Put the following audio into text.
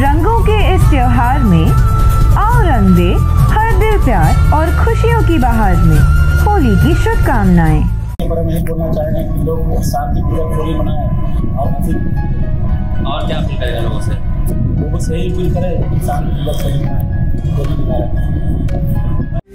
रंगों के इस त्योहार में आओ रंग दे हर दिल प्यार और खुशियों की बहार में। होली की शुभकामनाएं। हम यही बोलना चाहेंगे कि लोग शांतिपूर्वक होली मनाएं और क्या अपील करेगा लोगों से? लोगों से यही अपील करें शांतिपूर्वक होली मनाएं।